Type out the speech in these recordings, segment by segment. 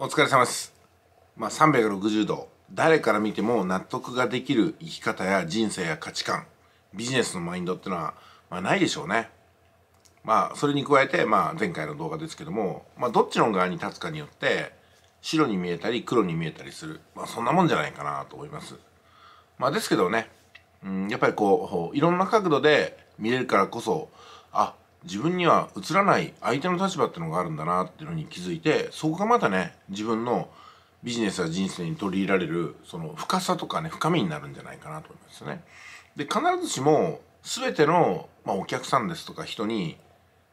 お疲れ様です。360度誰から見ても納得ができる生き方や人生や価値観、ビジネスのマインドってのは、ないでしょうね。それに加えて、前回の動画ですけども、どっちの側に立つかによって白に見えたり黒に見えたりする、そんなもんじゃないかなと思います。ですけどね、やっぱりこういろんな角度で見れるからこそ、自分には映らない相手の立場ってのがあるんだなっていうのに気づいて、そこがまたね、自分のビジネスや人生に取り入れられるその深さとかね、深みになるんじゃないかなと思いますね。で、必ずしも全ての、お客さんですとか人に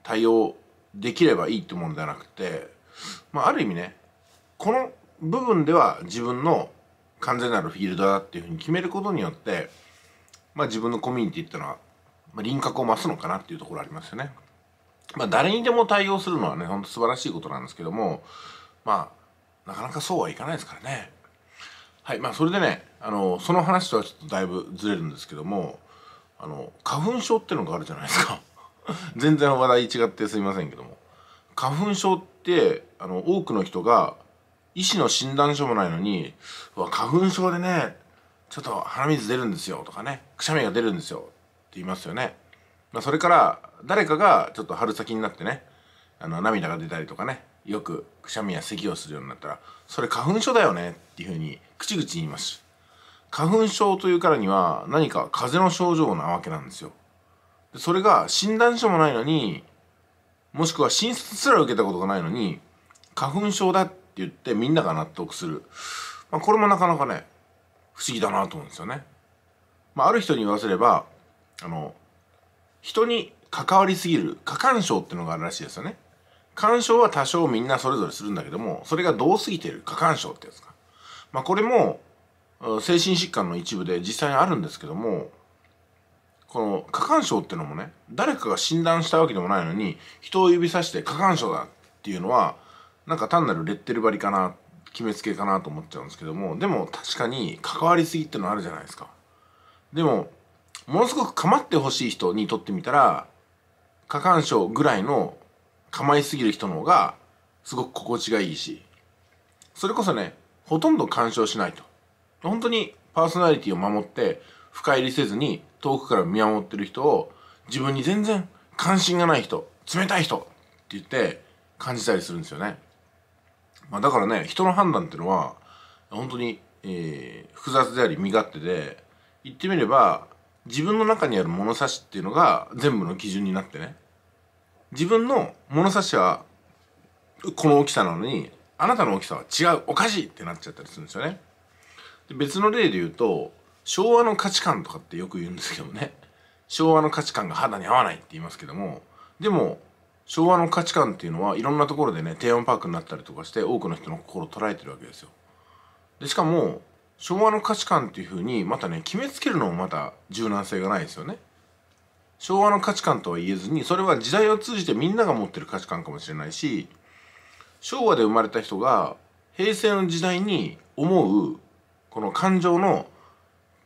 対応できればいいってものではなくて、ある意味ね、この部分では自分の完全なるフィールドだっていうふうに決めることによって、自分のコミュニティってのは輪郭を増すのかなっていうところありますよね。誰にでも対応するのはね、ほんと素晴らしいことなんですけども、なかなかそうはいかないですからね。はい、それでね、その話とはちょっとだいぶずれるんですけども、花粉症ってのがあるじゃないですか。全然話題違ってすいませんけども。花粉症って、多くの人が、医師の診断書もないのに、花粉症でね、ちょっと鼻水出るんですよとかね、くしゃみが出るんですよ。言いますよね。それから誰かがちょっと春先になってね、涙が出たりとかね、よくくしゃみや咳をするようになったら、それ花粉症だよねっていうふうに口々言います。花粉症というからには何か風邪の症状なわけなんですよ。で、それが診断書もないのに、もしくは診察すら受けたことがないのに、花粉症だって言ってみんなが納得する、これもなかなかね、不思議だなと思うんですよね。ある人に言わせれば、人に関わりすぎる過干渉ってのがあるらしいですよね。干渉は多少みんなそれぞれするんだけども、それがどう過ぎている過干渉ってやつか。これも精神疾患の一部で実際にあるんですけども、この過干渉ってのもね、誰かが診断したわけでもないのに人を指さして過干渉だっていうのは、なんか単なるレッテル張りかな、決めつけかなと思っちゃうんですけども、でも確かに関わりすぎってのあるじゃないですか。でもものすごく構ってほしい人にとってみたら、過干渉ぐらいの構いすぎる人の方がすごく心地がいいし、それこそね、ほとんど干渉しないと、本当にパーソナリティを守って深入りせずに遠くから見守ってる人を、自分に全然関心がない人、冷たい人って言って感じたりするんですよね。だからね、人の判断っていうのは本当に、複雑であり身勝手で、言ってみれば自分の中にある物差しっていうのが全部の基準になってね、自分の物差しはこの大きさなのに、あなたの大きさは違う、おかしいってなっちゃったりするんですよね。で、別の例で言うと、昭和の価値観とかってよく言うんですけどね、昭和の価値観が肌に合わないって言いますけども、でも昭和の価値観っていうのはいろんなところでね、テーマパークになったりとかして、多くの人の心を捉えてるわけですよ。で、しかも昭和の価値観っていうふうにまたね、決めつけるのもまた柔軟性がないですよね。昭和の価値観とは言えずに、それは時代を通じてみんなが持ってる価値観かもしれないし、昭和で生まれた人が平成の時代に思うこの感情の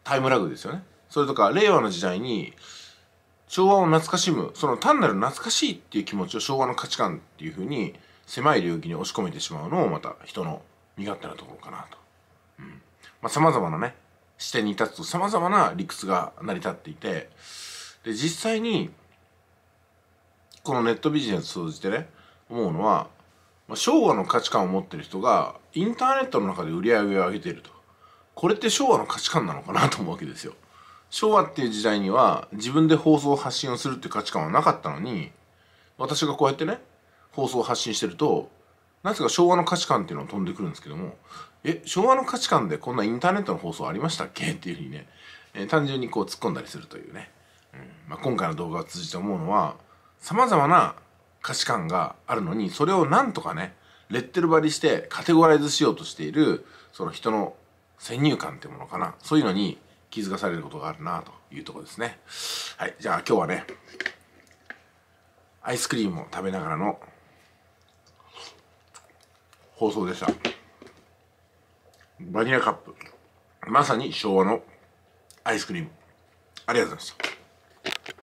タイムラグですよね。それとか令和の時代に昭和を懐かしむ、その単なる懐かしいっていう気持ちを昭和の価値観っていうふうに狭い領域に押し込めてしまうのも、また人の身勝手なところかなと。様々なね、視点に立つと様々な理屈が成り立っていて、で、実際にこのネットビジネスを通じてね、思うのは、昭和の価値観を持ってる人がインターネットの中で売り上げを上げていると、これって昭和の価値観なのかなと思うわけですよ。昭和っていう時代には自分で放送発信をするっていう価値観はなかったのに、私がこうやってね、放送発信してると、なぜか昭和の価値観っていうのが飛んでくるんですけども、昭和の価値観でこんなインターネットの放送ありましたっけっていうふうにね、単純にこう突っ込んだりするというね、今回の動画を通じて思うのは、様々な価値観があるのに、それをなんとかね、レッテル貼りしてカテゴライズしようとしている、その人の先入観ってものかな、そういうのに気づかされることがあるなというところですね。はい、じゃあ今日はね、アイスクリームを食べながらの放送でした。バニラカップ、まさに昭和のアイスクリーム。ありがとうございました。